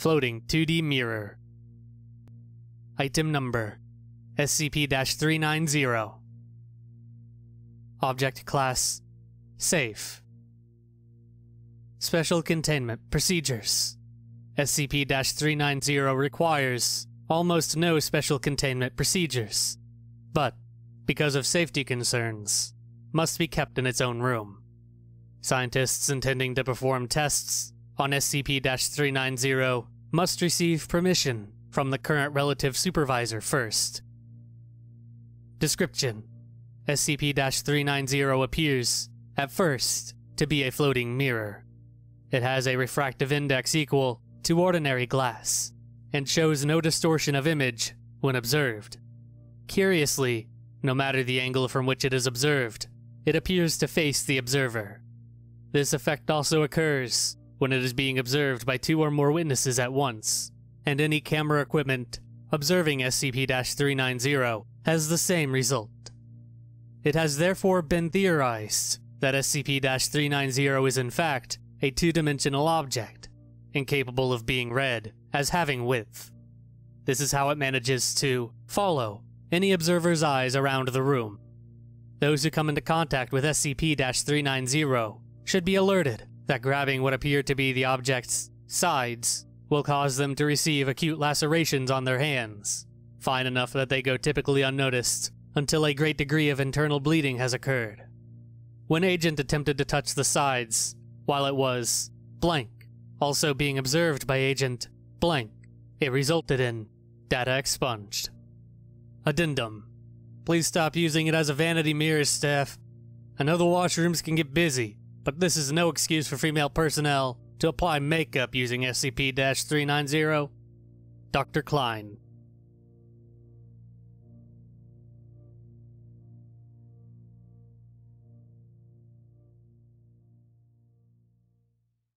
Floating 2D Mirror. Item Number: SCP-390. Object Class: Safe. Special Containment Procedures: SCP-390 requires almost no special containment procedures, but, because of safety concerns, must be kept in its own room. Scientists intending to perform tests on SCP-390 must receive permission from the current relative supervisor first. Description: SCP-390 appears, at first, to be a floating mirror. It has a refractive index equal to ordinary glass, and shows no distortion of image when observed. Curiously, no matter the angle from which it is observed, it appears to face the observer. This effect also occurs when it is being observed by two or more witnesses at once, and any camera equipment observing SCP-390 has the same result. It has therefore been theorized that SCP-390 is in fact a two-dimensional object, incapable of being read as having width. This is how it manages to follow any observer's eyes around the room. Those who come into contact with SCP-390 should be alerted that grabbing what appear to be the object's sides will cause them to receive acute lacerations on their hands, fine enough that they go typically unnoticed until a great degree of internal bleeding has occurred. When Agent attempted to touch the sides, while it was blank also being observed by Agent blank, it resulted in data expunged. Addendum: please stop using it as a vanity mirror, staff. I know the washrooms can get busy, but this is no excuse for female personnel to apply makeup using SCP-390. Dr. Klein.